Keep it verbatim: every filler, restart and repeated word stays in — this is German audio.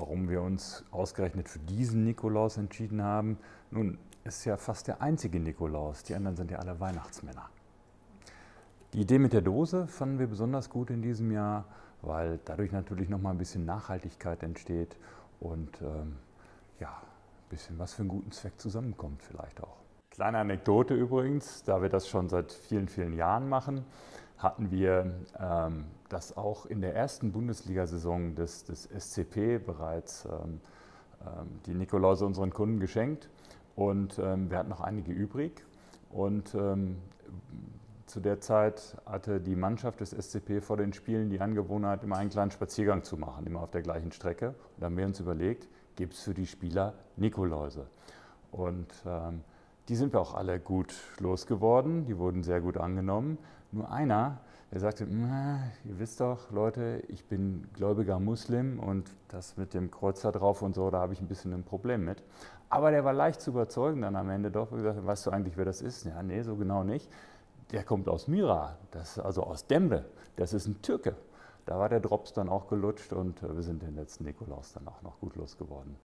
Warum wir uns ausgerechnet für diesen Nikolaus entschieden haben? Nun, ist ja fast der einzige Nikolaus, die anderen sind ja alle Weihnachtsmänner. Die Idee mit der Dose fanden wir besonders gut in diesem Jahr, weil dadurch natürlich nochmal ein bisschen Nachhaltigkeit entsteht und ähm, ja, ein bisschen was für einen guten Zweck zusammenkommt vielleicht auch. Kleine Anekdote übrigens, da wir das schon seit vielen, vielen Jahren machen, hatten wir ähm, das auch in der ersten Bundesliga-Saison des, des S C P bereits ähm, die Nikolause unseren Kunden geschenkt. Und ähm, wir hatten noch einige übrig und ähm, zu der Zeit hatte die Mannschaft des S C P vor den Spielen die Angewohnheit, immer einen kleinen Spaziergang zu machen, immer auf der gleichen Strecke. Und da haben wir uns überlegt, gibt es für die Spieler Nikoläuse? Und ähm, die sind wir auch alle gut losgeworden, die wurden sehr gut angenommen. Nur einer, der sagte, ihr wisst doch, Leute, ich bin gläubiger Muslim und das mit dem Kreuz da drauf und so, da habe ich ein bisschen ein Problem mit. Aber der war leicht zu überzeugen dann am Ende doch. Und gesagt, weißt du eigentlich, wer das ist? Ja, nee, so genau nicht. Der kommt aus Myra, das, also aus Dembe. Das ist ein Türke. Da war der Drops dann auch gelutscht und wir sind den letzten Nikolaus dann auch noch gut losgeworden.